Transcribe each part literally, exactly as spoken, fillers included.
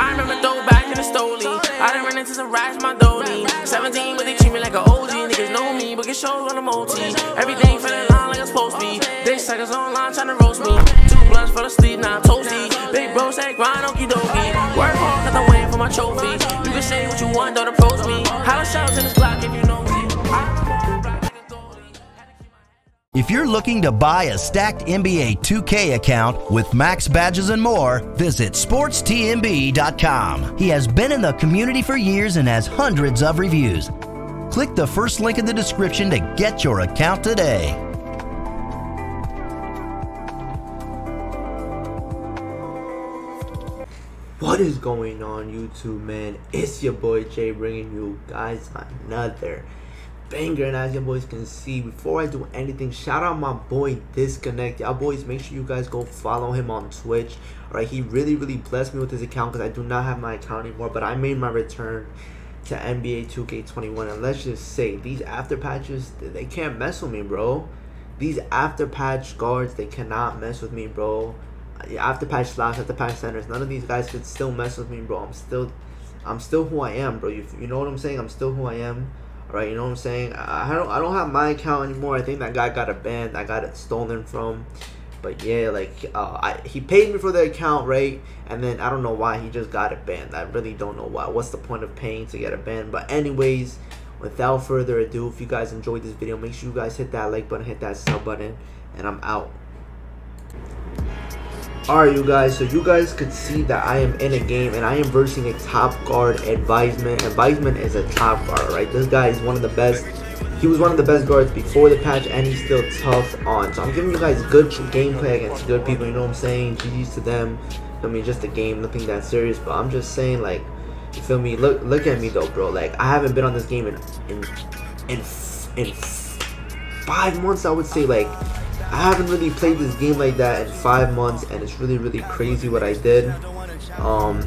I remember throw back in the stoli. I done ran into some rats, my dolly. seventeen, but they treat me like an O G. Niggas know me, but get shows on the multi. Everything fell in line like I'm supposed to be. They suckers online trying to roast me. Two blunts for the sleep, now I'm toasty. Big bro said grind, okie dokie. Work hard, cause I'm waiting for my trophy. You can say what you want, don't approach me. Holler shouts in this block if you know me. If you're looking to buy a stacked N B A two K account with max badges and more, visit sports T M B dot com. He has been in the community for years and has hundreds of reviews. Click the first link in the description to get your account today. What is going on, YouTube, man? It's your boy Jay bringing you guys another banger, and as you boys can see, before I do anything, shout out my boy Disconnect. Y'all boys, make sure you guys go follow him on Twitch. Alright, he really really blessed me with his account because I do not have my account anymore, but I made my return to N B A two K twenty-one, and let's just say these after patches, they can't mess with me, bro. These after patch guards, they cannot mess with me, bro. After patch slash, after patch centers, none of these guys could still mess with me, bro. I'm still I'm still who I am, bro. You, you know what I'm saying? I'm still who I am. Right, you know what I'm saying? I don't, I don't have my account anymore. I think that guy got a ban. I got it stolen from. But yeah, like uh, I, he paid me for the account, right? And then I don't know why he just got it banned. I really don't know why. What's the point of paying to get a ban? But anyways, without further ado, if you guys enjoyed this video, make sure you guys hit that like button, hit that sub button, and I'm out. Alright, you guys, so you guys could see that I am in a game and I am versing a top guard, Advisement. Advisement is a top guard, right? This guy is one of the best. He was one of the best guards before the patch, and he's still tough on. So I'm giving you guys good gameplay against good people, you know what I'm saying? G G's to them. I mean, just a game, nothing that serious, but I'm just saying, like, you feel me? Look look at me though, bro. Like, I haven't been on this game in in in, in five months, I would say. Like, I haven't really played this game like that in five months, and it's really really crazy what I did. Um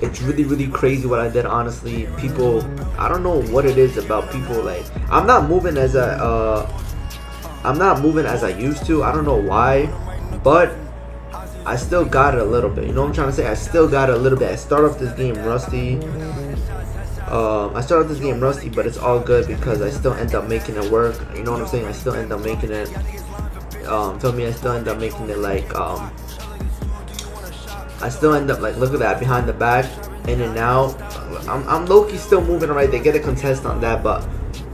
it's really really crazy what I did, honestly. People, I don't know what it is about people. Like, I'm not moving as I uh I'm not moving as I used to. I don't know why, but I still got it a little bit, you know what I'm trying to say? I still got it a little bit. I start off this game rusty. Um, I started this game rusty, but it's all good because I still end up making it work. You know what I'm saying? I still end up making it. Um, tell me, I still end up making it like. Um, I still end up like. Look at that, behind the back, in and out. I'm, I'm low-key still moving alright. They get a contest on that, but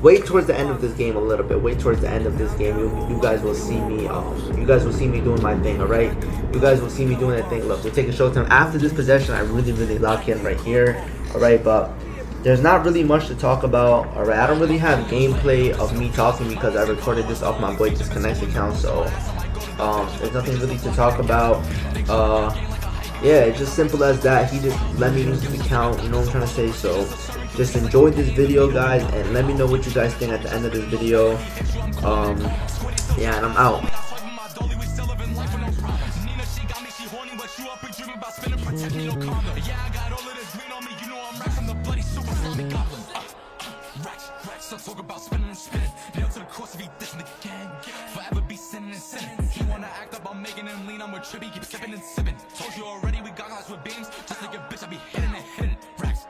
wait towards the end of this game a little bit. Wait towards the end of this game. You, you guys will see me. Um, you guys will see me doing my thing. Alright. You guys will see me doing that thing. Look, we're taking showtime after this possession. I really, really lock in right here. Alright, but there's not really much to talk about. Alright, I don't really have gameplay of me talking because I recorded this off my boy Disconnect account, so um, there's nothing really to talk about. Uh, yeah, it's just simple as that. He just let me use his account, you know what I'm trying to say? So just enjoy this video, guys, and let me know what you guys think at the end of this video. Um, yeah, and I'm out. So talk about spinning and spinning. Nail to the course if he dissing the gang. Forever be sinning and sinning. He wanna act up, I'm making him lean. I'm with Trippy, keep sipping and sipping. Told you already, we got guys with beams. Just like a bitch, I be hitting and hitting. Racks.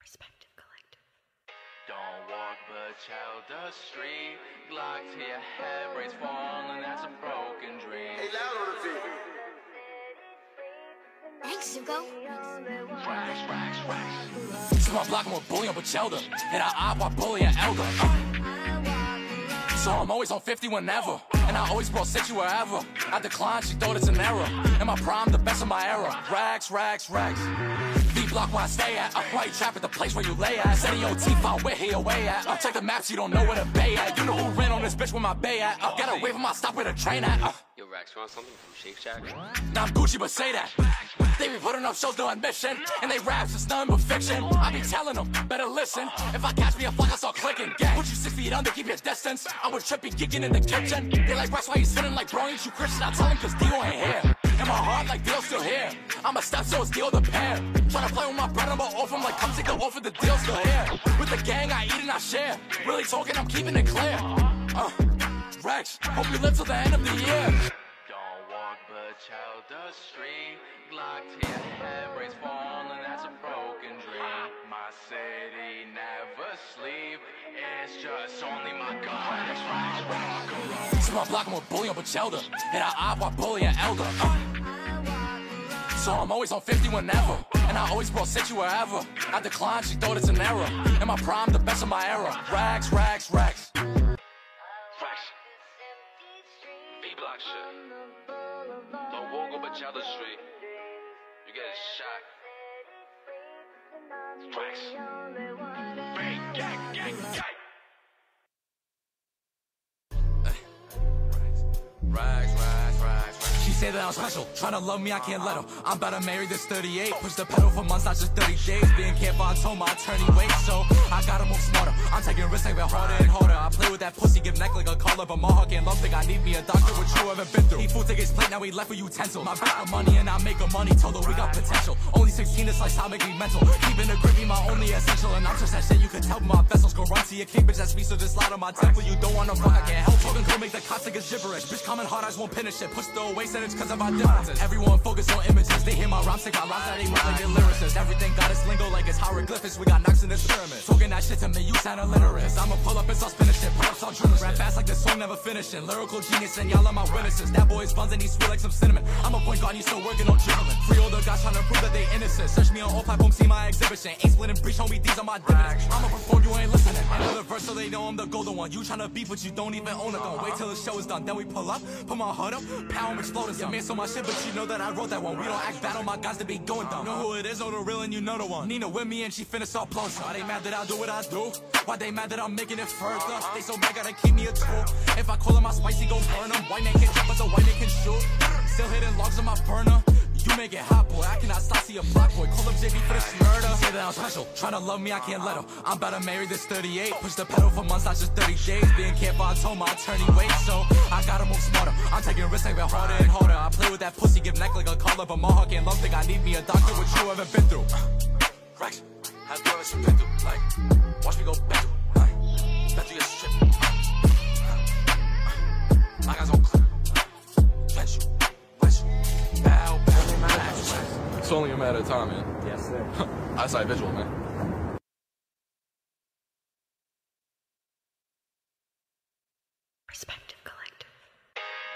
Perspective. Don't walk but child the street. Glock to your head, braids falling, that's a broken dream. Hey, loud on the T V. Thanks, Zuko. Rax, rax, rax. To my block, I'm a bully, I'm a Chelda. And I op, I bully an elder. So I'm always on fifty whenever. And I always brought sixty wherever. I declined, she thought it's an error. And my prime, the best of my era. Rax, rax, rax. Block where I stay at. I probably trap at the place where you lay at. Steady O T fight where he away at. I check the maps, you don't know where to bay at. You know who ran on this bitch with my bay at. I got away from my stop with a train at. Rex. You want something from Shake Shack? Now I'm Gucci, but say that. They be putting up shows, no admission. And they raps, it's nothing but fiction. I be telling them, better listen. If I catch me a fuck, I start clicking. Put you six feet under, keep your distance. I would trip be geeking in the kitchen. They like Rex, why you sitting like bro? Ain't you Christian? I tell him cause D O ain't here. In my heart, like D O's still here. I'm a step, so it's D O the pair. Tryna play with my bread, I'm a off him. Like come take the off of the deal still here. With the gang, I eat and I share. Really talking, I'm keeping it clear. Uh, Rex, hope you live till the end of the year. Child the street, Glock to your head, brains falling, that's a broken dream. My city never sleep, it's just only my God, it's right, rock alone. So my block, I'm a bully, I'm a shelter, and I I bully an elder. Uh. So I'm always on fifty whenever, and I always brought six you wherever. I declined, she thought it's an error, and my prime, the best of my era. Rags, rags, rags. Rags. B-block shit. Don't walk up a Chandler Street. You get a shot. Rex. Bang, gang, gang, gang. Hey. Rex, Rex, Rex. She said that I'm special. Tryna love me, I can't let her. I'm about to marry this thirty-eight. Push the pedal for months, not just thirty days. Being can't find home, my attorney waits. So I gotta move smarter. I'm taking risks, ain't been harder and harder. I play with that pussy, give neck like a collar. But my heart can't love, think I need me a doctor. What you ever been through? He food take his plate, now he left with utensils. My back of money and I make a money total. We got potential. Only sixteen, this lifestyle make me mental. Keeping the grippy, my only essential. And I'm just that shit, you can tell my vessels. Go run to your king, bitch, that's me, so just slide on my temple. You don't wanna fuck, I can't help. Talking go make the cops like a gibberish. Bitch, coming hard, I just won't finish it. Push the away sentence cause of our differences. Everyone focus on images. They hear my rhymes, take my rhymes, that ain't like your lyricists. Everything got its lingo like it's hieroglyphics. We got knocks in this pyramid. Talking that shit to me, you sound illiterate. I'ma pull up and start spinning shit, pull up, start drilling shit. Rap fast like this song never finishing. Lyrical genius and y'all are my witnesses. That boy is buns and he's sweet like some cinnamon. I'm a point guard, he's still working on dribbling. Free older guys trying to prove that they innocent. Search me on all platforms, see my exhibition. Ain't splitting breach, homie, these are my dividends. I'ma perform, you ain't listening. Another verse so they know I'm the golden one. You tryna beef, but you don't even own it. Don't wait till the show is done, then we pull up, put my heart up, power, I'm exploding some. Man, so my shit, but you know that I wrote that one. We don't act bad on my guys to be going dumb. Know who it is, know the real, and you know the one. Nina with me and she finna start blowing some. Why they mad that I do what I do? Why they mad that I'm making it further? They so mad, gotta keep me a tool. If I call him my spicy, go burn him. White man can jump, but the white man can shoot. Still hitting logs on my burner. You make it hot, boy, I cannot stop, see a block, boy. Call up J B for this murder. Say that I'm special, tryna love me, I can't let her. I'm about to marry this thirty-eight. Push the pedal for months, not just thirty days. Being can't find home, my attorney waits. So I gotta move smarter, I'm taking risks, ain't been harder and harder. I play with that pussy, give neck like a collar. But my heart can't love, think I need me a doctor. What you ever been through? Rex, have you ever been through? Like, watch me go back to like, bet you get stripped. My guys on clip. Bench you, West you, bow, bow. It's only a matter of time, man. Yes, sir. I say visual, man. Perspective Collective.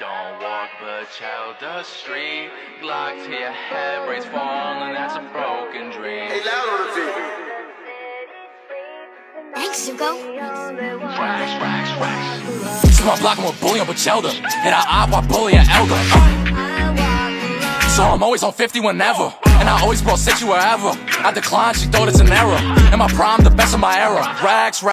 Don't walk but child the street. Glock to your head, brains falling, that's a broken dream. Hey, loud on the T V. Thanks, Zuko. Rags, rags, rags. So my block, I'm a bully, I'm a shelter. And I I bully an elder. So I'm always on fifty whenever, and I always brought six you wherever. I declined, she thought it's an error. In my prime, the best of my era. Rags, rags.